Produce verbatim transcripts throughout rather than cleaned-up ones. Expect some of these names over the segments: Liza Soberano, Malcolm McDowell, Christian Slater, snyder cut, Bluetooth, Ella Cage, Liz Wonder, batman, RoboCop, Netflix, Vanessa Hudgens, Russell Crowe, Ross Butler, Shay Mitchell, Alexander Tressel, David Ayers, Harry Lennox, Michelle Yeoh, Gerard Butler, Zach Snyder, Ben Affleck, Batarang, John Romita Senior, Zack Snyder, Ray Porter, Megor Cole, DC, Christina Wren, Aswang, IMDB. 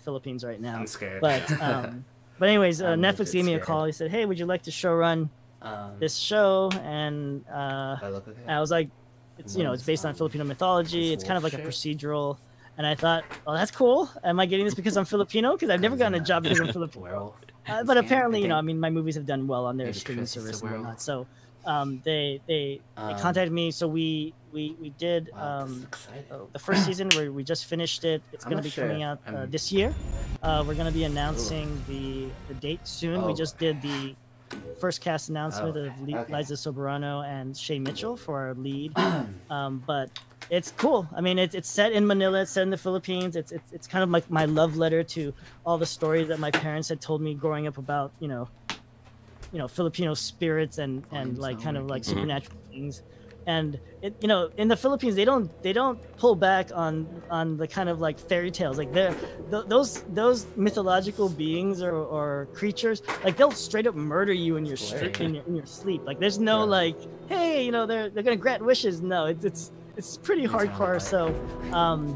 Philippines right now. I'm scared. But um, but anyways, uh, Netflix gave me scared. a call. He said, "Hey, would you like to show run um, this show?" And uh, I, look okay. I was like, "It's you know, it's based on Filipino mythology. It's kind of like shit. a procedural." And I thought, "Oh, that's cool. Am I getting this because I'm Filipino? Because I've never gotten a job because I'm Filipino." Uh, but apparently, you know, I mean, my movies have done well on their streaming service and whatnot. So um, they they, they um, contacted me. So we we we did wow, um, the first season where we just finished it. It's going to be sure. coming out uh, this year. Uh, we're going to be announcing the, the date soon. Oh. We just did the first cast announcement oh, okay. of Le okay. Liza Soberano and Shay Mitchell for our lead. um, but it's cool. I mean, it's it's set in Manila. It's set in the Philippines. It's it's it's kind of like my love letter to all the stories that my parents had told me growing up about you know, you know Filipino spirits and and like kind of like supernatural things. And it you know in the Philippines they don't they don't pull back on on the kind of like fairy tales like they're th those those mythological beings or, or creatures like they'll straight up murder you in your street, in your in your sleep. Like there's no yeah. like hey you know they're they're gonna grant wishes. No, it's it's it's pretty hardcore. So um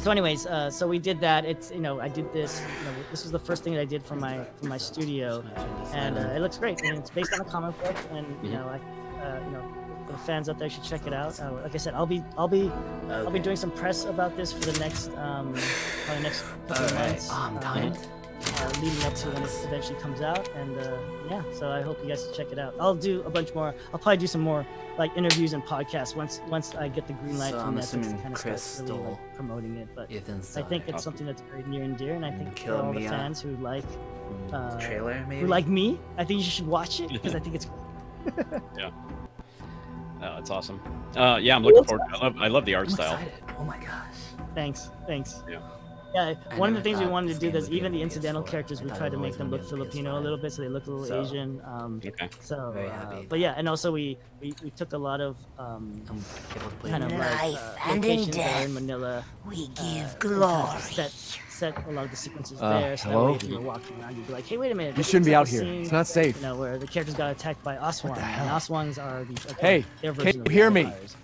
so anyways uh so we did that. It's you know I did this you know, this was the first thing that I did for my for my studio, and uh, it looks great. I mean, it's based on a comic book, and you know I uh, you know the fans out there should check it out. Uh, like I said, I'll be I'll be okay. I'll be doing some press about this for the next um probably next couple of months. Right. Oh, I'm tired. Uh, uh, leading up to when it eventually comes out, and uh, yeah, so I hope you guys check it out. I'll do a bunch more. I'll probably do some more like interviews and podcasts once once I get the green light so from Netflix to kind of start really, like, promoting it. But I think it's something that's very near and dear, and I think for all the fans who like uh, trailer maybe who like me, I think you should watch it because I think it's cool. Yeah. Oh, that's awesome. Uh, yeah, I'm looking forward to it. I love, I love the art I'm style. Excited. Oh my gosh. Thanks. Thanks. Yeah. Yeah, one of the things we wanted to do is even the incidental characters, we tried to make them look Filipino a little bit, so they look a little so, Asian. Um, okay. So, uh, but yeah, and also we, we, we took a lot of um, kind of like uh, locations there in Manila. We give uh, glory. Set a lot of the sequences uh, there, so hello? That way if you were walking around, you'd be like, hey, wait a minute. This shouldn't be out here. It's not safe. You know, where the characters got attacked by Aswang, and Aswangs are these, okay, hey, can you hear me? Vampires.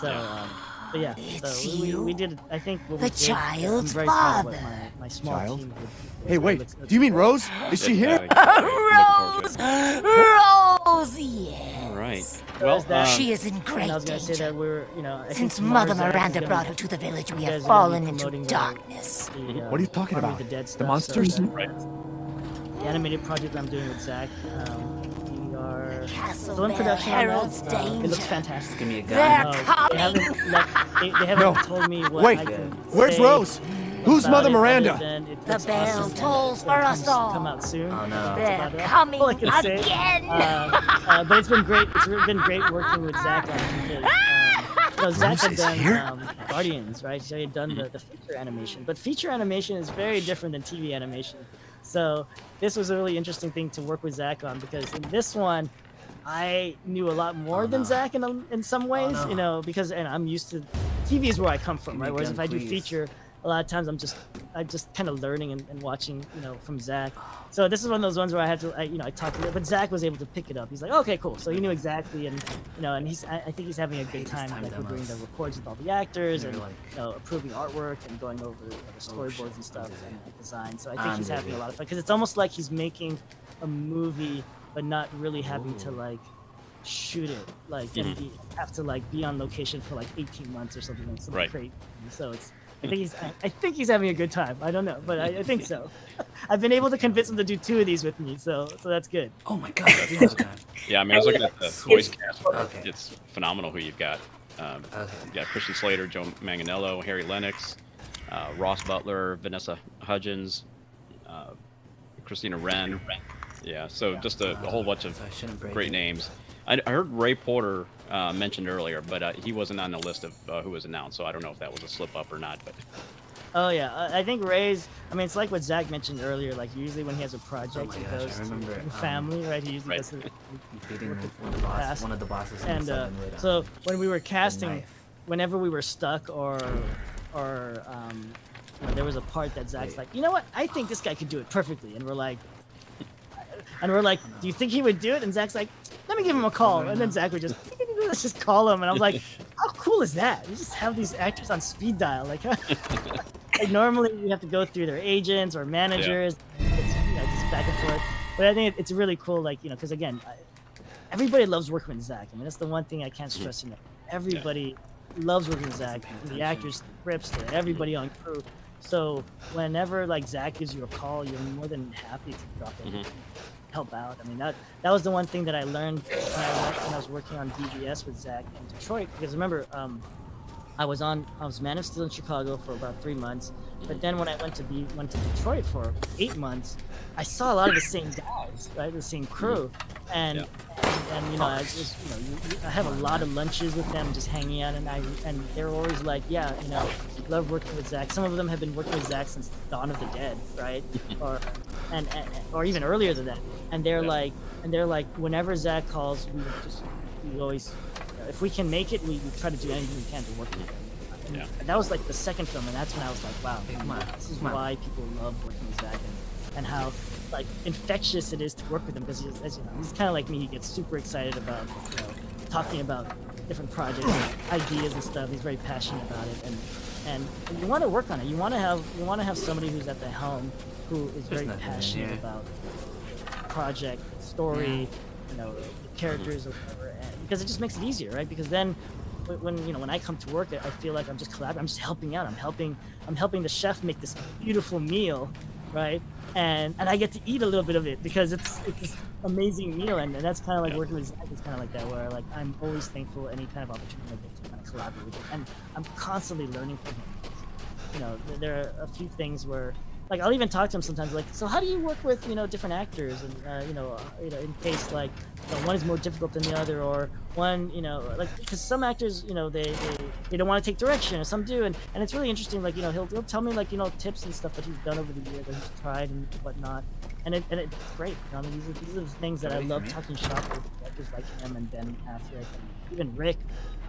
So, um, but yeah, it's so we, we did, I think, what we the did, child's very father. My, my small Child? Team would, hey, wait, do you mean Rose? Is she here? Rose! Rose, yes! All right. Well, uh, she is in great danger. That we're, you know, since Mother Miranda brought her to the village, we have fallen into darkness. The, the, uh, what are you talking about? The, dead stuff, the monsters? So, uh, right. The animated project I'm doing with Zach. Um, Our film production heralds uh, danger. It looks fantastic. Give me a gun. They're uh, coming. They haven't, like, they, they haven't no. told me what Wait, I can where's say Rose? Who's Mother Miranda? It, it, the bell tolls for us all. Come out soon. Oh no. They're coming all I can say. Again. Uh, uh, but it's been great. It's been great working with Zach on it. Um, so Zach had done um, Guardians, right? So he had done the, the feature animation. But feature animation is very different than T V animation. So this was a really interesting thing to work with Zach on, because in this one, I knew a lot more oh, than no. Zach in a, in some ways, oh, no. you know, because and I'm used to T V is where I come from, right? Whereas if I do feature, a lot of times I'm just I'm just kind of learning and, and watching, you know, from Zach. So this is one of those ones where I had to, I, you know, I talked to him, but Zach was able to pick it up. He's like, okay, cool. So he knew exactly, and you know, and he's I, I think he's having a good time, time like we're doing the records with all the actors and like, you know, approving artwork and going over you know, the storyboards and stuff and the design. So I think um, he's having yeah. a lot of fun, because it's almost like he's making a movie, but not really having Ooh. to like. shoot it like mm-hmm. and be, have to like be on location for like eighteen months or something like something right. crazy. So it's I think he's I, I think he's having a good time. I don't know, but I, I think so. I've been able to convince him to do two of these with me, so so that's good. Oh my god, that's awesome. Yeah, I mean I was looking at the voice cast. Okay. It's phenomenal who you've got. Um okay. You've got Christian Slater, Joe Manganiello, Harry Lennox, uh, Ross Butler, Vanessa Hudgens, uh, Christina Wren. Yeah, so yeah. just a, a whole bunch of great names. I heard Ray Porter uh, mentioned earlier, but uh, he wasn't on the list of uh, who was announced, so I don't know if that was a slip up or not. But oh yeah, I think Ray's. I mean, it's like what Zach mentioned earlier. Like usually when he has a project, oh he gosh, goes to family, um, right? He usually right. goes to beating one of the bosses. One of the bosses. And uh, right so when we were casting, whenever we were stuck or or um, you know, there was a part that Zach's Wait. like, you know what? I think this guy could do it perfectly, and we're like, and we're like, do you think he would do it? And Zach's like. Let me give him a call, and then Zach would just let's just call him, and I'm like, how cool is that? We just have these actors on speed dial, like. Like normally you have to go through their agents or managers. Yeah. It's, you know, just back and forth. But I think it's really cool, like, you know, because again, I, everybody loves working with Zach. I mean, that's the one thing I can't stress enough. Everybody yeah. loves working with Zach. The actors, the scripts, the everybody on crew. So whenever like Zach gives you a call, you're more than happy to drop in mm-hmm. and help out. I mean, that that was the one thing that I learned when I, when I was working on D B S with Zach in Detroit. Because remember, um, I was on I was Man of Steel in Chicago for about three months. But then when I went to be went to Detroit for eight months, I saw a lot of the same guys, right? The same crew, and yeah. and, and you know, I just you know, you, I have a lot of lunches with them, just hanging out, and I and they're always like, yeah, you know, love working with Zach. Some of them have been working with Zach since Dawn of the Dead, right? or and, and or even earlier than that. And they're yeah. like, and they're like, whenever Zach calls, we just we always, you know, if we can make it, we, we try to do anything we can to work with them. And yeah. that was like the second film, and that's when I was like, wow, my, this is why people love working with Zach, and, and how like infectious it is to work with him, because he's, as you know, he's kind of like me. He gets super excited about, you know, talking about different projects, and ideas and stuff. He's very passionate about it, and and you want to work on it. You want to have you want to have somebody who's at the helm who is very passionate yeah. about project, story, yeah. you know, the characters or whatever, and, because it just makes it easier, right? Because then. When you know when I come to work, I feel like I'm just collab. I'm just helping out. I'm helping. I'm helping the chef make this beautiful meal, right? And and I get to eat a little bit of it because it's it's this amazing meal. And, and that's kind of like yeah. working with Zach. It's kind of like that, where like I'm always thankful any kind of opportunity I get to kind of collaborate with him. And I'm constantly learning from him. You know, there are a few things where like I'll even talk to him sometimes. Like, so how do you work with you know different actors? And uh, you know uh, you know in case like. You know, one is more difficult than the other, or one, you know, like because some actors, you know, they they, they don't want to take direction, or some do, and, and it's really interesting. Like, you know, he'll he'll tell me like you know tips and stuff that he's done over the years, that he's tried and whatnot, and it and it's great. You know, I mean, these are these are the things that I love talking shop with actors like him and Ben Affleck and even Rick,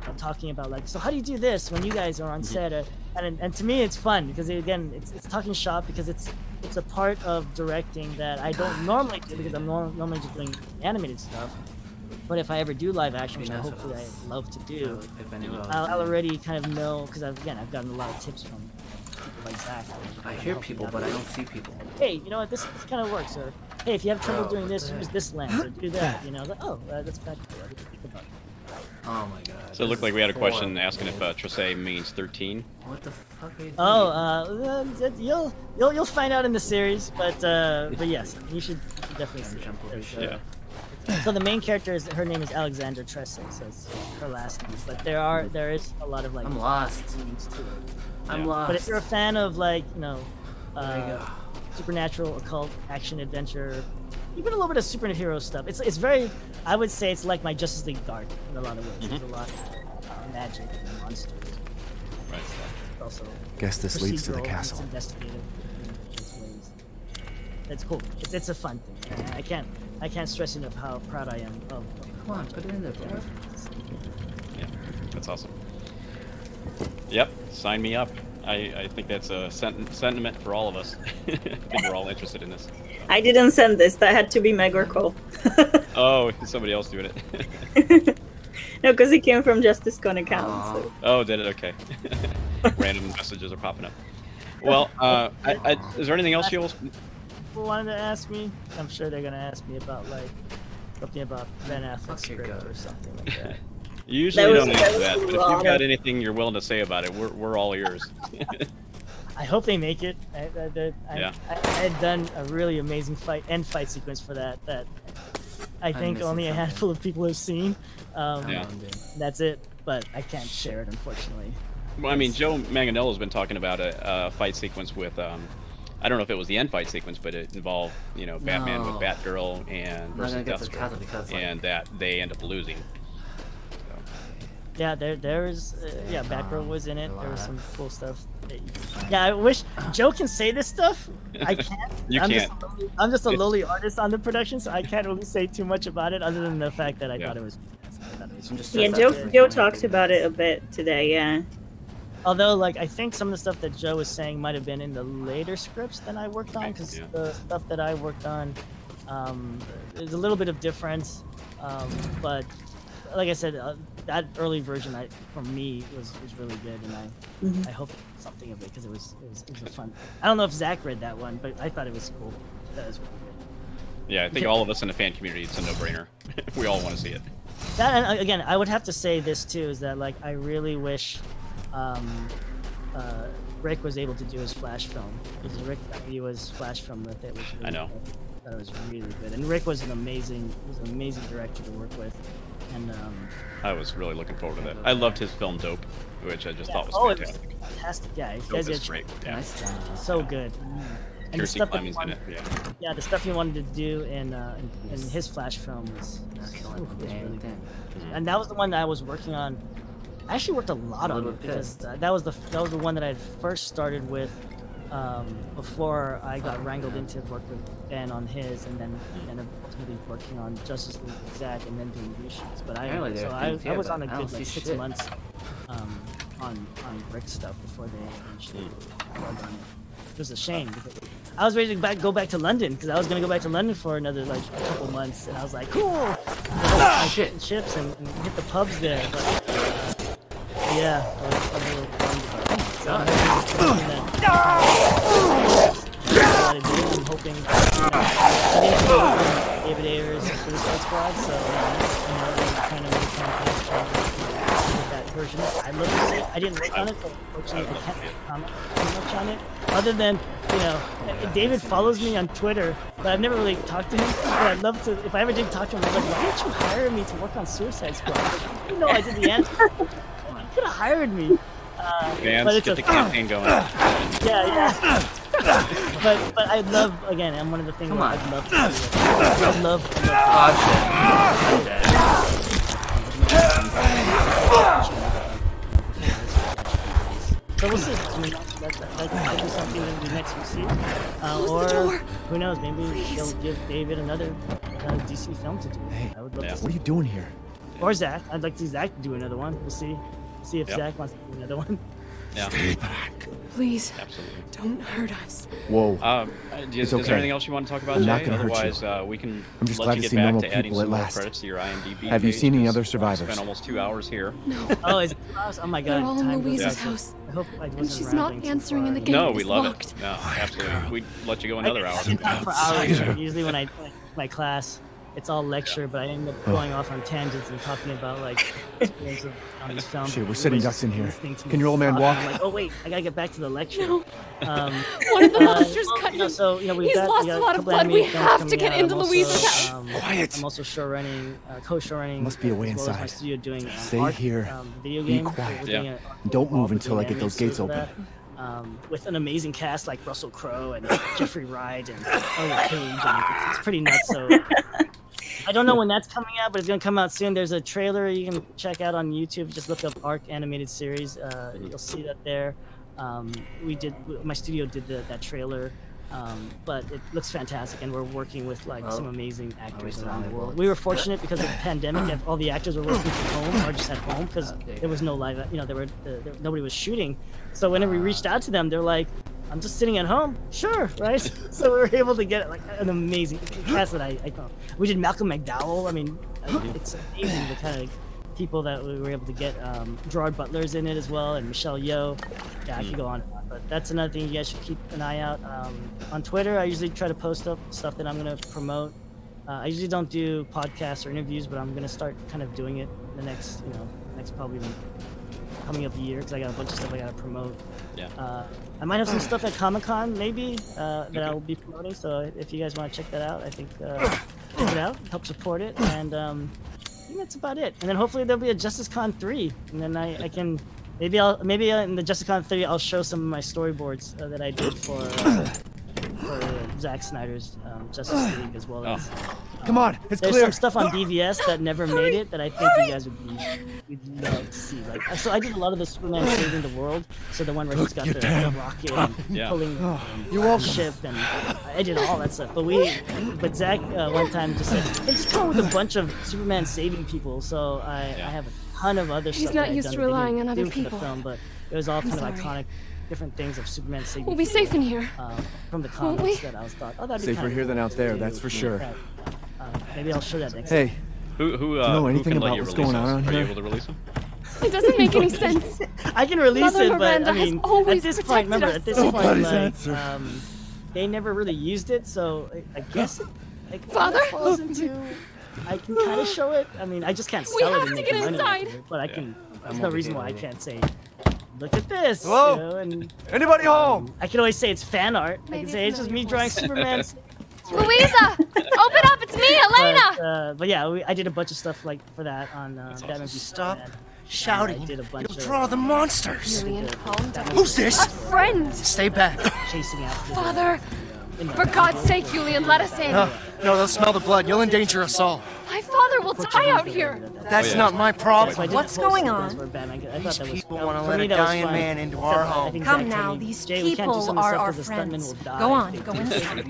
you know, talking about like, so how do you do this when you guys are on set? Or, and and to me, it's fun because again, it's it's talking shop because it's. It's a part of directing that I don't normally do because I'm normally just doing animated stuff. But if I ever do live action, which I hopefully I love to do, I'll, I'll already kind of know because I've, again, I've gotten a lot of tips from people like Zach. I hear people, but I don't see people. Hey, you know what? This, this kind of works. Or hey, if you have trouble doing this, use this lens or do that. You know, like, oh, uh, that's bad. I didn't think about it. Oh my god. So it looked like we had a question cool. asking if uh, Tressel means thirteen. What the fuck are you doing? Oh, uh, you'll you'll you'll find out in the series, but uh, but yes, you should, you should definitely see it. Yeah. Uh, so the main character is her name is Alexander Tressel, so it's her last name. But there are there is a lot of like I'm lost meanings to it. I'm yeah. lost. But if you're a fan of like you know, uh, you supernatural, occult, action, adventure. Even a little bit of superhero stuff. It's it's very, I would say it's like my Justice League Dark in a lot of ways. There's a lot of uh, magic and monsters. Right. It's also guess this leads to the castle. Investigative. That's cool. It's it's a fun thing. I can't I can't stress enough how proud I am of. Come on, put it in there, bro. Yeah, that's awesome. Yep, sign me up. I, I think that's a sent sentiment for all of us. I think we're all interested in this. I didn't send this. That had to be Megor Cole. Oh, somebody else doing it. No, because it came from JusticeCon account. So. Oh, did it? Okay. Random messages are popping up. Well, uh, I, I, is there anything else you wanted to ask me? I'm sure they're going to ask me about, like, something about Ben Affleck's script or something like that. You usually don't answer that, but if you've got anything you're willing to say about it, we're, we're all ears. I hope they make it. I, I, I, yeah. I, I had done a really amazing fight and fight sequence for that that I think only something. a handful of people have seen. Um, yeah. That's it, but I can't share it, unfortunately. Well, I mean, Joe Manganiello has been talking about a, a fight sequence with, um, I don't know if it was the end fight sequence, but it involved, you know, Batman no. with Batgirl and versus Deathstroke, because, like... and that they end up losing. Yeah, there, there is, uh, yeah, Batgirl was in it. There was some cool stuff. Yeah, I wish Joe can say this stuff. I can't. You I'm can't. Just lowly, I'm just a lowly artist on the production, so I can't really say too much about it, other than the fact that I yeah. thought it was. Thought it was yeah, Joe. There. Joe talks about it a bit today. Yeah. Although, like, I think some of the stuff that Joe was saying might have been in the later scripts than I worked on, because yeah. the stuff that I worked on, um, there's a little bit of difference, um, but. like I said, uh, that early version I, for me was, was really good, and I mm-hmm. I hope something of it because it was it was, it was fun. I don't know if Zach read that one, but I thought it was cool. That was really good. Yeah, I think all of us in the fan community, it's a no-brainer. We all want to see it. That, and again, I would have to say this too, is that like I really wish um, uh, Rick was able to do his Flash film, because Rick he was Flash film with it. Which really I know. Good. That was really good, and Rick was an amazing, was an amazing director to work with, and um, I was really looking forward to that. I loved his film Dope, which I just yeah. thought was oh, fantastic. It was fantastic, yeah. It was a great, yeah. Nice job. So yeah. good. And the stuff that wanted, in it. Yeah. yeah, the stuff he wanted to do in uh, in, in his Flash film was, so was really good, and that was the one that I was working on. I actually worked a lot on it because uh, that was the that was the one that I had first started with. Um, before I got wrangled into working with Ben on his, and then and ultimately working on Justice League with Zach, and then doing reshoots. But I, I so I, I was on a good like six shit. months um, on on Rick stuff before they eventually worked on it. It was a shame because I was ready to back, go back to London because I was gonna go back to London for another like a couple months, and I was like, cool, ah, shit and ships and, and hit the pubs there. But uh, yeah, I was, I was really bummed about it. I'm hoping David Ayers for the Squad Squad, so I'm kind of with that version. I love to see it. I didn't work on it, but unfortunately I can't comment too much on it. Other than, you know, David follows me on Twitter, but I've never really talked to him. But I'd love to, if I ever did talk to him, I'd be like, why didn't you hire me to work on Suicide Squad? Like, you know I did the answer. Come on, you could have hired me. Uh, Vance, get a, the campaign going. Yeah, yeah. but but I love again. I'm one of the things Come on. I'd love to do. I love. So we'll see. I mean, that, that, that, that be something that we do next. We'll see. Uh, or who knows? Maybe they'll give David another uh, D C film to do. Hey, I would love yeah. to see. What are you doing here? Or Zach. I'd like to see Zach do another one. We'll see. See if yep. Zach wants to do another one. Yeah. Stay back. Please. Absolutely. Don't hurt us. Whoa. Um, is, okay. is there anything else you want to talk about, Jay? Not gonna Otherwise, hurt you. Uh, we can I'm just let glad you get to see back normal to adding people some at last. Credits to your I M D B Have page, you seen any other survivors? I spent almost two hours here. No. oh, is oh my God. We're all in Louise's house. I hope I and she's not answering so in the game. No, we love locked. it. No, absolutely. We let you go another I hour. Not for hours. Usually when I like, my class. It's all lecture, yeah. but I end up going off on tangents and talking about like experience of on this film. Shit, we're sitting ducks in here. Can your old man walk? I'm like, oh wait, I gotta get back to the lecture. No. Um, One of the monsters uh, cut him. You know, so, you know, He's got, lost a lot of blood. We have to get out. into I'm Louise's house. Um, Quiet. I'm also showrunning, uh, co-showrunning. Must be a way inside. My studio doing, um, Stay art, here. Um, video Be game. quiet. Yeah. At, Don't move until I get those gates open. Um, with an amazing cast like Russell Crowe and Jeffrey Wright and Ella Cage, and it's pretty nuts. So. I don't know when that's coming out, but it's gonna come out soon. There's a trailer you can check out on YouTube. Just look up Arc Animated Series. Uh, you'll see that there. Um, we did. My studio did the, that trailer, um, but it looks fantastic, and we're working with like oh. some amazing actors around the world. We were fortunate because of the pandemic. All the actors were working from home or just at home because there was no live. You know, there were uh, there, nobody was shooting. So whenever we reached out to them, they're like, I'm just sitting at home, sure, right? So we were able to get like an amazing cast that I, I thought. We did Malcolm McDowell. I mean, it's amazing the kind of people that we were able to get. Um, Gerard Butler's in it as well, and Michelle Yeoh. Yeah, I could go on and on, but that's another thing you guys should keep an eye out. Um, on Twitter, I usually try to post up stuff that I'm gonna promote. Uh, I usually don't do podcasts or interviews, but I'm gonna start kind of doing it the next, you know, next probably coming up the year because I got a bunch of stuff I gotta promote. Yeah. Uh, I might have some stuff at Comic-Con, maybe, uh, that okay. I'll be promoting, so if you guys want to check that out, I think, uh, check it out, help support it, and, um, I think that's about it. And then hopefully there'll be a Justice Con three, and then I, I can, maybe I'll, maybe in the Justice Con three, I'll show some of my storyboards uh, that I did for, uh, for uh, Zack Snyder's, um, Justice League, as well oh. as... Come on, it's There's clear. There's some stuff on D V S that never made it that I think you guys would be, would love to see. Like, so I did a lot of the Superman saving the world. So the one where he's got the, the rocket and yeah. pulling oh, the ship, and I did all that stuff. But we, but Zach uh, one time just said, "Hey, just come with a bunch of Superman saving people." So I, yeah. I have a ton of other. He's stuff not used to relying on other people. The film, but it was all I'm kind sorry. of iconic. Different things of Superman saving. We'll be people, safe in here. Um, from the comics that I was thought, oh, that'd be safer here than out there. That's for sure. Maybe I'll show that next time. Hey, Who who? Uh, Do you know anything about what's going on here? Are you able to release him? It doesn't make any sense. I can release Mother it, Miranda but I mean, at this point, remember, us. at this Nobody's point, like, um, they never really used it, so I, I guess it, like, Father falls into. I can kind of show it. I mean, I just can't sell it. We have to get inside. It, but I can. Yeah. There's no reason why I can't say. Look at this. Hello. You know, and, Anybody home? Um, I can always say it's fan art. Maybe I can say it's, it's just me drawing Superman. Louisa, open up! It's me, Elena. But, uh, but yeah, we, I did a bunch of stuff like for that on. Uh, awesome. That Stop Superman. shouting! Did a bunch You'll of, draw the monsters. Million, Who's this? A friend. Stay back. Chasing after Father. For God's sake, Julian, let us in. No, no, they'll smell the blood. You'll endanger us all. My father will die out here. That's not my problem. What's going on? These people want to let a dying man into our home. Come now, these people are our friends. Go on, go inside.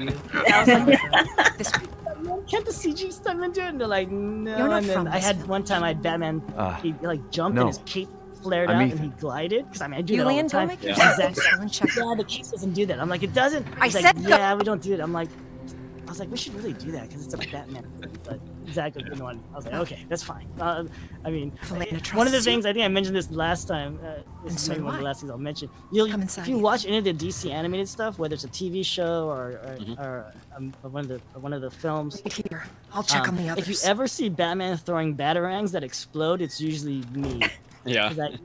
Can't the C G stuntman do it? And they're like, no. And then I had one time I had Batman, he like jumped in his cape. Flared out and he glided because I mean I do that all the time. Yeah. Yeah, the case doesn't do that. I'm like it doesn't. He's I like, said yeah, we don't do it. I'm like, I was like we should really do that because it's a Batman movie. But Zach was the one. I was like okay, that's fine. Uh, I mean, one of the things I think I mentioned this last time. Uh, this is maybe one of the last things I'll mention. You'll, if you watch any of the D C animated stuff, whether it's a T V show or or, mm-hmm. or um, one of the or one of the films. Right here, I'll check um, on the others. If you ever see Batman throwing batarangs that explode, it's usually me. Yeah. I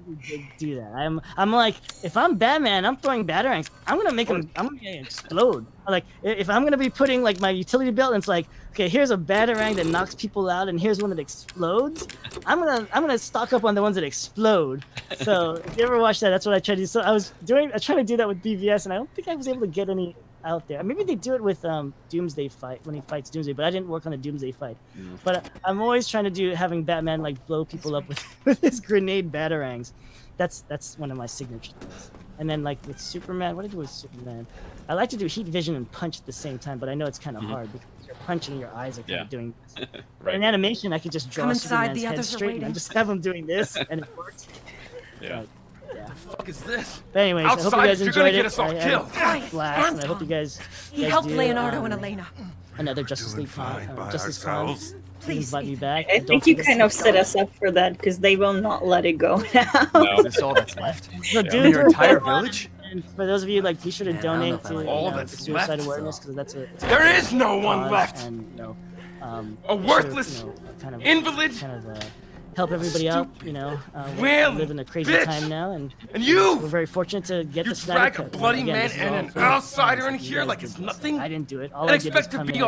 do that. I'm. I'm like, if I'm Batman, I'm throwing batarangs. I'm gonna make him. I'm gonna explode. Like, if I'm gonna be putting like my utility belt, and it's like, okay, here's a batarang that knocks people out, and here's one that explodes. I'm gonna. I'm gonna stock up on the ones that explode. So if you ever watch that, that's what I tried to do. So I was doing. I tried to do that with B V S, and I don't think I was able to get any out there. Maybe they do it with um Doomsday fight when he fights Doomsday, but I didn't work on the Doomsday fight. Mm. But I'm always trying to do having Batman like blow people up with, with his grenade batarangs. That's that's one of my signature things. And then like with Superman, what do I do with Superman? I like to do heat vision and punch at the same time, but I know it's kind of mm-hmm. hard because you're punching, your eyes are kind yeah. of doing this. Right. In animation, I could just draw Come Superman's inside, the head straight and just have him doing this, and it works. Yeah. Like, Yeah. The fuck is this? But anyways, Outside, I hope you guys enjoyed it. I, I, I, blast, and I hope you guys. He guys helped do, Leonardo um, and Elena. Another Justice League con, uh, Justice Con. Please invite me back. I think you kind of set us up for that because they will not let it go now. No, that's all that's left. So, dude, yeah. Your entire village. And for those of you like, be sure to Man, donate to all you know, that's suicide left, awareness because that's what. There is no one left. And, you know, um, a worthless sure, you know, kind of, invalid. Kind of, uh, Help everybody out, you know. Uh, we live in a crazy bitch. time now, and, and you, we're very fortunate to get you the Snyder Cut. You drag a bloody and again, man and an outsider in here like it's nothing. I didn't do it. All I did was come in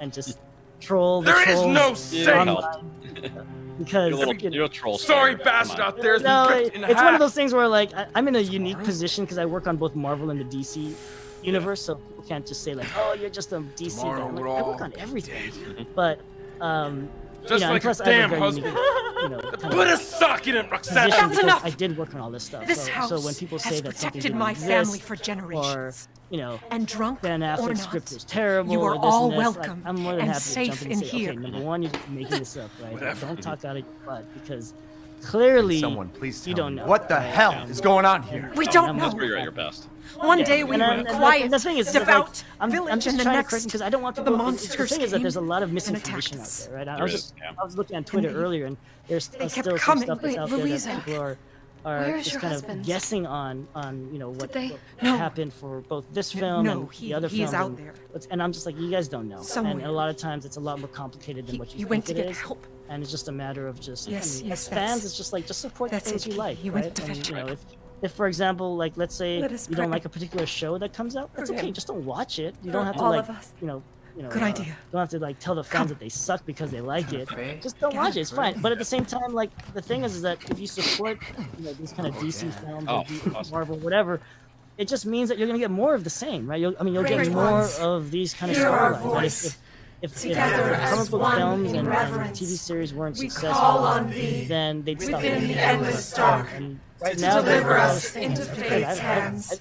and just troll the trolls. There is no safe. Because you're a, little, you're a troll. Sorry, bastard out there. No, it, it's half. one of those things where like I, I'm in a unique Tomorrow? position because I work on both Marvel and the D C universe, yeah. so people can't just say like, oh, you're just a D C Tomorrow guy. Like, I work on everything, dead. but um. Just you know, like plus a damn husband. Unique, you know, Put a sock in it, Roxanne. That's enough. I did work on all this stuff. This so, house so when people say has that protected my family for generations. Or, you know, and drunk Ben Affleck's script is terrible. You are all welcome. Like, I'm more than and happy safe to jump in and say, here. Okay, number one, you're making this up, right? Whatever. Don't talk out of your butt because clearly Someone, please you don't know. What the hell yeah. is going on here? We don't know. That's where you're at your best. One yeah. day we and, were uh, quiet, the thing is, devout, like, village, I'm just and the next, because I don't want people, the monsters the thing is that there's a lot of misinformation out there, right? I, there was, is, just, yeah. I was looking on Twitter and earlier, and there's still some coming. stuff that's Wait, out Louisa, there that people are, are just kind husband? of guessing on, on you know, what, they, what no. happened for both this film no, and he, the other he film. Is out there. And, and I'm just like, you guys don't know. Somewhere. And a lot of times it's a lot more complicated than he, what you think it is. You went to get help. And it's just a matter of just, yes, as fans, it's just like, just support the things you like, right? If, for example, like, let's say Let you don't like a particular show that comes out, that's okay. Just don't watch it. You don't have to, All like, you know, you know, Good uh, idea. don't have to, like, tell the fans Come. that they suck because they like it. Just don't watch it. It's fine. But at the same time, like, the thing is, is that if you support, you know, these kind of oh, D C yeah. films oh, or D C awesome. Marvel, whatever, it just means that you're going to get more of the same, right? You'll, I mean, you'll Great get more ones. of these kind of storylines. If, if, if comic book films and, and T V series weren't we successful, then they'd stop within the endless dark and right to now deliver us into fate's hands.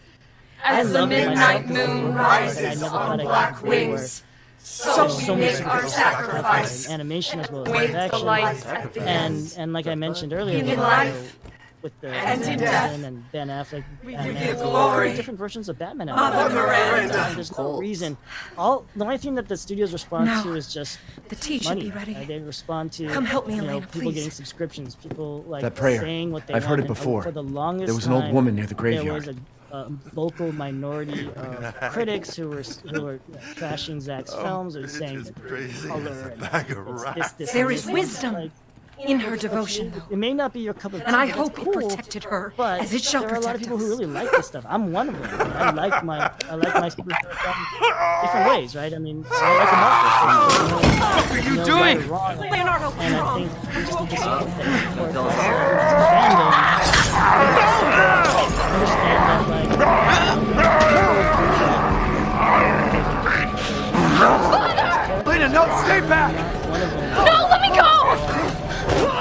As the midnight moon rises on black wings, so we so make our sacrifice. Animation as well as live action. And, and like I mentioned earlier, in life, with the Anti-Death and Ben Affleck. We give you glory. Different versions of Batman. Mother Miranda. There's no reason. All the only thing that the studios respond no. to is just the tea money. Should be ready. Uh, they respond to Come help me, you know, Elena, people please. Getting subscriptions, people like that prayer. Saying what they I've want. Heard it before. For the longest there was an old woman near the graveyard. Uh, vocal minority uh, critics who were who were uh, trashing Zach's oh, films and saying that color and bag of it's, it's, it's there is wisdom like, in her devotion. It, it may not be your cup of tea, and I hope cool, it protected her but as it shall protect us. There are a lot of people who really like this stuff. I'm one of them. I like my I like my different ways, right? I mean, I like them all. What are you doing? Leonardo, what's wrong? And I think we just need to understand that. Father! Lena, no, stay back! No, let me go! No!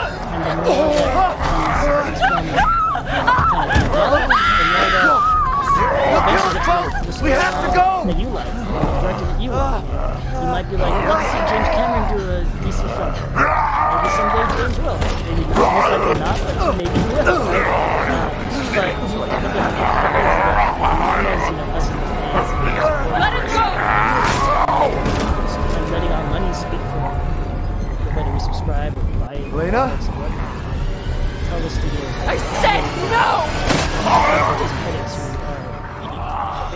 We have to go! You like, you might be like, let's see James Cameron do a D C film. Maybe someday James will. Maybe not, but maybe he will. But, you know, let it go! And letting our money speak for whether we subscribe or buy it. Lena? Tell the studios. I said no!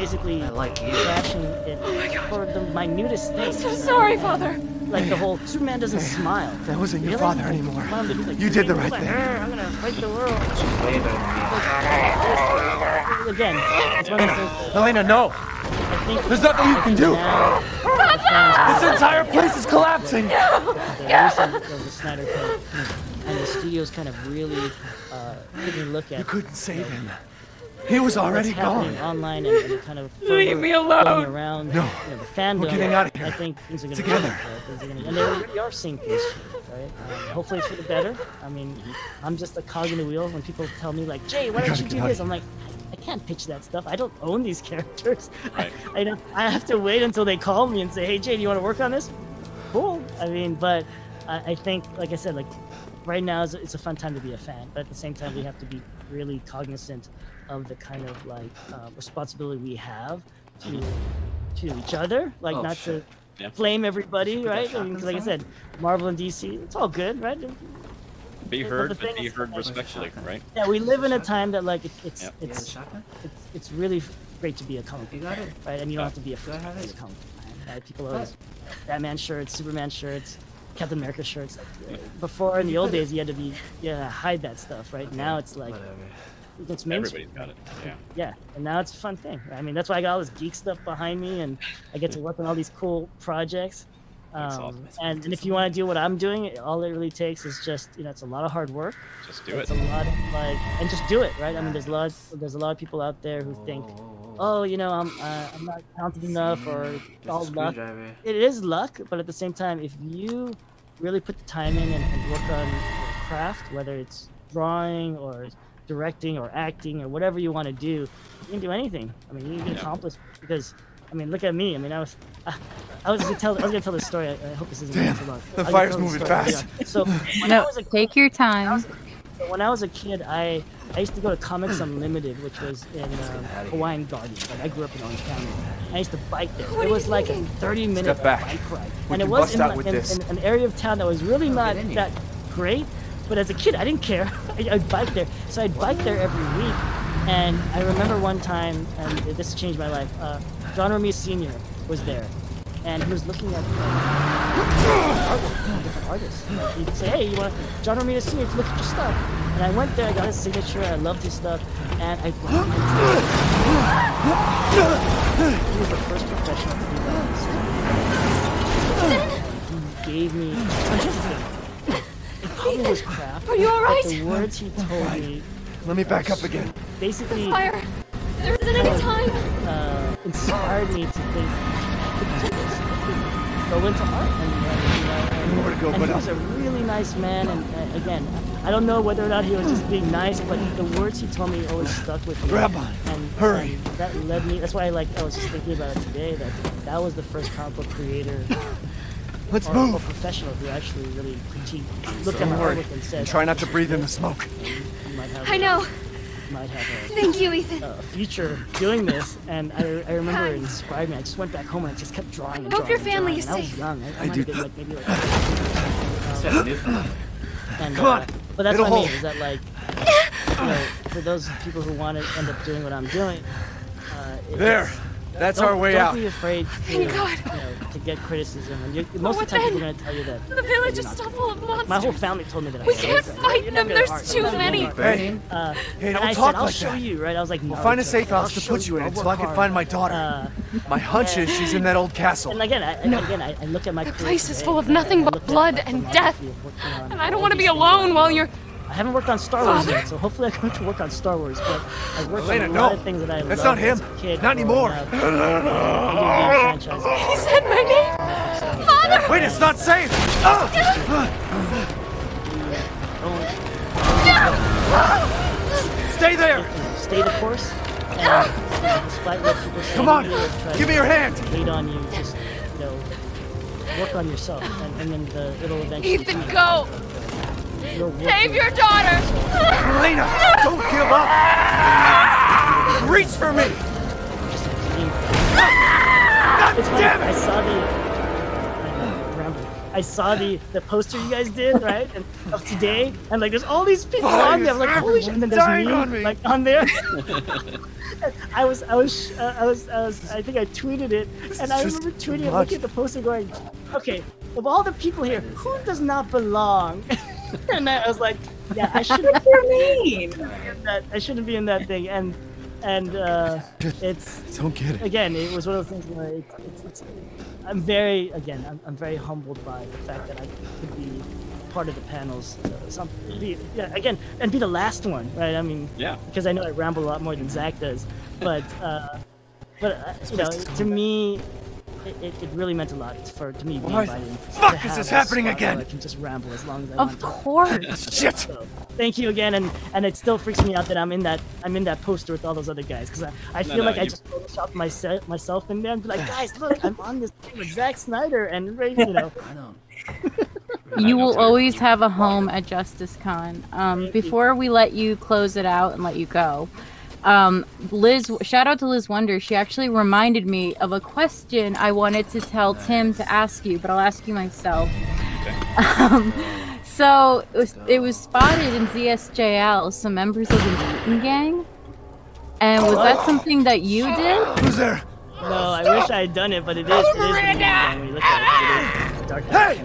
Basically, I like you. Crashing it oh for the minutest things. I'm so sorry, Father. Like the whole Superman doesn't yeah. smile. That wasn't your really? father anymore. You did the right thing. I'm gonna fight the world. Again, it's one Elena, of those Elena, no. I think there's nothing you can do. Now, this entire place is collapsing. No. The, the recent of the Snyder Cut and the studio's kind of really uh, taking a look at. You couldn't save you know, him. He was already gone. Online and, and kind of leave me alone. Around, no, you know, the fandom, we're getting out of here. I think things are going to together. Happen, right? are gonna, and they, we are seeing things, right? Um, hopefully it's for the better. I mean, I'm just a cog in the wheel. When people tell me like, Jay, why don't you do this? I'm like, I, I can't pitch that stuff. I don't own these characters. Right. I, I don't. I have to wait until they call me and say, hey, Jay, do you want to work on this? Cool. I mean, but I, I think, like I said, like right now is it's a fun time to be a fan, but at the same time we have to be really cognizant of the kind of like uh, responsibility we have to to each other, like oh, not shit. to yeah. blame everybody, right? I mean, like I said, Marvel and D C, it's all good, right? Be heard, but be heard respectfully, right? Yeah, we live in a time that like it, it's yep. it's, it's it's it's really great to be a comic book fan, right? And you don't have to be a fan to be a comic book fan, right? People always Batman shirts, Superman shirts, Captain America shirts. Like, uh, before in the old days, you had to be yeah hide that stuff, right? Okay. Now it's like. Whatever. It's mainstream. Everybody's got it. Yeah. Yeah, and now it's a fun thing. I mean, that's why I got all this geek stuff behind me, and I get to work on all these cool projects. Um, awesome. And, and if you want to do what I'm doing, all it really takes is just, you know, it's a lot of hard work. Just do it. It's a lot of like, and just do it, right? I mean, there's a lot, of, there's a lot of people out there who think, oh, you know, I'm, uh, I'm not talented enough, or it's all luck. It is luck, but at the same time, if you really put the time in and, and work on your craft, whether it's drawing or directing or acting or whatever you want to do, you can do anything. I mean, you can yeah. accomplish, because I mean, look at me. I mean, I was, I, I was gonna tell, I was gonna tell this story. I, I hope this isn't Damn, too long. The I'll fire's moving fast. Yeah. So when no, I was a, take your time. When I, was, so when I was a kid, I, I used to go to Comics Unlimited, which was in um, Hawaiian Gardens. Like I grew up in Orange County. I used to bike there. What it was like thinking? a thirty-minute bike ride, we and it was in, in, in, in an area of town that was really oh, not that great. But as a kid, I didn't care. I, I'd bike there. So I'd bike there every week. And I remember one time, and this changed my life, uh, John Romita Senior was there. And he was looking at uh, different artists. Like he'd say, hey, you want John Romita Senior to look at your stuff? And I went there, I got his signature, I loved his stuff. And I brought my dad. He was the first professional to do that. He gave me It was crap. Are you alright? The words he told right. me. Let me back up again. Basically, the fire. There isn't any time. Uh, inspired me to think. Go into art and. More to go, but he was a really nice man, and uh, again, I don't know whether or not he was just being nice, but the words he told me always stuck with me. Grab on. And hurry. And that led me. That's why, I, like, I was just thinking about it today. That that was the first comic book creator. Let's or move. A professional who actually really critiqued, looked so at my artwork and said, and "Try not to breathe in the smoke." might have I a, know. Might have a, Thank you, Ethan. A future doing this, and I, I remember it inspired me. I just went back home and I just kept drawing and I hope drawing. Hope your family is safe. I was young. I, I, I do. Been, like, maybe like, um, and, Come uh, on. But that's It'll what I mean. Hold. Is that like, you know, for those people who want to end up doing what I'm doing, uh, it, there. That's don't, our way don't out. Don't be afraid to, you know, to get criticism. And you, most of the time, people are going to tell you that. The village is still full of monsters. My whole family told me that. I we can't right? fight You're them. There's hard. too I'm many. Hey, uh, hey, don't I talk said, like I'll that. show you, right? I was like, no, we'll find a safe okay. house to put you in until I can find my daughter. Uh, my hunch is she's in that old castle. And again, I, no. again, I, I look at my. The place is full of nothing but blood and death. And I don't want to be alone while you're. I haven't worked on Star Wars Father? yet, so hopefully I come to work on Star Wars, but I've worked Elena, on a lot no. of things that I That's loved not him. As a kid. Not anymore. He said my name. Father! Wait, it's not safe! Oh. No. Stay there! Stay the course, and despite what people say, come on! Give me your hand! Hate on you, just, you know, work on yourself, and, and then the, it'll eventually... Ethan, go! Save your daughter! Elena, don't give up! Reach for me! God damn it! I saw the... I remember. I saw the, the poster you guys did, right? And of today, and like there's all these people Why on there. I'm like, holy shit! And then there's me, me, like on there. I was, I was, uh, I was, I was, I think I tweeted it, this and I remember tweeting and looking at the poster, going, "Okay, of all the people here, who does not belong?" And I was like, yeah, I shouldn't, be in that, I shouldn't be in that thing. And and uh, it's don't get it. Again, it was one of those things where it's, it's, it's, I'm very again, I'm, I'm very humbled by the fact that I could be part of the panels. Uh, some, be, yeah, again, and be the last one, right? I mean, yeah, because I know I ramble a lot more than Zach does, but uh, but uh, you know, to me. It, it, it really meant a lot for to me being invited. Fuck, is this happening again? I can just ramble as long as I want. Of course. Shit. So, thank you again, and and it still freaks me out that I'm in that I'm in that poster with all those other guys because I, I feel no, no, like you... I just photoshopped myself myself in there and be like, guys, look, I'm on this thing with Zack Snyder and Ray, you know. I know. You will always have a home at Justice Con. Um, before we let you close it out and let you go. Um, Liz, shout out to Liz Wonder. She actually reminded me of a question I wanted to tell nice. Tim to ask you, but I'll ask you myself. Okay. Um, so it was, it was spotted in Z S J L, some members of the Newton Gang. And was that something that you did? Who's there? No, Stop. I wish I had done it, but it is. Oh, Miranda! It is, it is dark hey!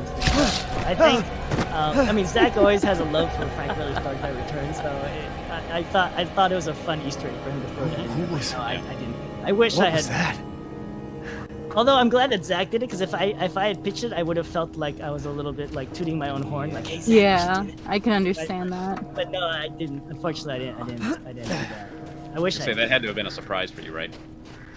I think. Um, I mean, Zach always has a love for Frank Miller's Dark Knight Returns, so it, I, I thought I thought it was a fun Easter egg for him to throw that. Who was no, that? I, I didn't. I wish what I had. Was that? Although I'm glad that Zach did it, because if I if I had pitched it, I would have felt like I was a little bit like tooting my own horn, like hey, Zach, yeah, you should do it. I can understand but, that. But no, I didn't. Unfortunately, I didn't. I didn't. I didn't do that. I wish I. Say I that had to have been a surprise for you, right?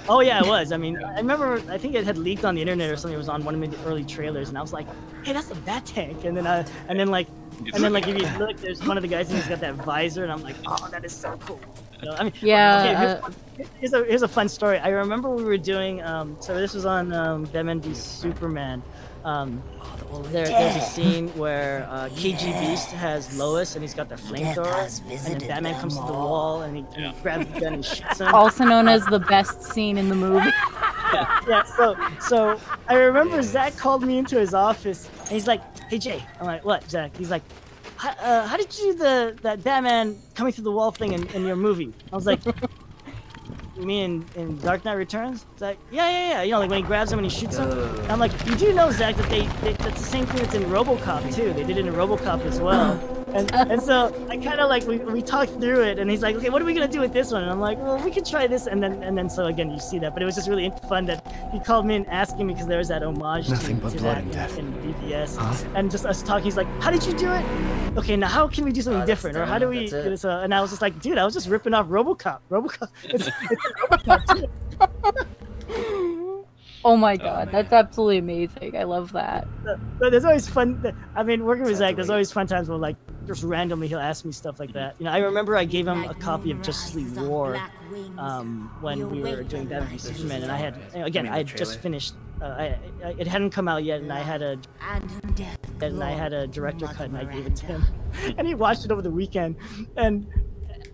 Oh yeah, it was. I mean, I remember. I think it had leaked on the internet or something. It was on one of the early trailers, and I was like, "Hey, that's a bat tank." And then, I, and then like, and then like, if you look, there's one of the guys, and he's got that visor, and I'm like, "Oh, that is so cool." You know, I mean, yeah. Okay, here's, uh, here's a here's a fun story. I remember we were doing. Um, so this was on um, Batman v Superman. Um, there, there's a scene where uh, K G yeah. Beast has Lois, and he's got the flamethrower, and then Batman comes all. to the wall, and he, and yeah. he grabs the gun and shoots him. Also known as the best scene in the movie. yeah. yeah, so so I remember Zach called me into his office, and he's like, "Hey Jay," I'm like, "What, Zach?" He's like, uh, "How did you do the that Batman coming through the wall thing in, in your movie?" I was like. Me in, in Dark Knight Returns? It's like, yeah, yeah, yeah. You know, like when he grabs him and he shoots him. And I'm like, you do know, Zach, that they, they that's the same thing that's in RoboCop too. They did it in RoboCop as well. And and so I kind of like we, we talked through it, and he's like, okay, what are we gonna do with this one? And I'm like, well, we could try this, and then and then so again you see that. But it was just really fun that he called me and asking me because there was that homage Nothing to, but to blood that and death. in B V S, huh? And just us talking. He's like, how did you do it? Okay, now how can we do something oh, different, or how do we? Do this? Uh, and I was just like, dude, I was just ripping off RoboCop. RoboCop. It's, it's oh my god, oh, that's absolutely amazing. I love that. But there's always fun. I mean, working with Zach, there's always fun times where, like, just randomly he'll ask me stuff like that. You know, I remember I gave him a copy of Justice League War um, when we were doing Batman v Superman, and I had, again, I had just finished. Uh, I, I, it hadn't come out yet, and I had a from death. And Lord, I had a director Mother cut and Miranda. I gave it to him. And he watched it over the weekend. And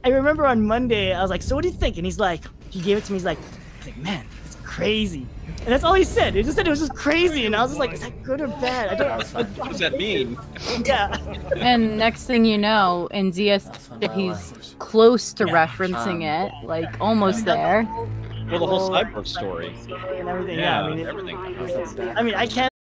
I remember on Monday, I was like, so what do you think? And he's like, he gave it to me. He's like, like man, it's crazy. And that's all he said. He just said it was just crazy. And I was just like, is that good or bad? I don't know. What does that mean? Yeah. And next thing you know, in Z S, he's close to yeah. referencing um, it, like almost there. Well, the whole cyborg story. And everything. Yeah, yeah. I mean, everything. It, I mean, I can't.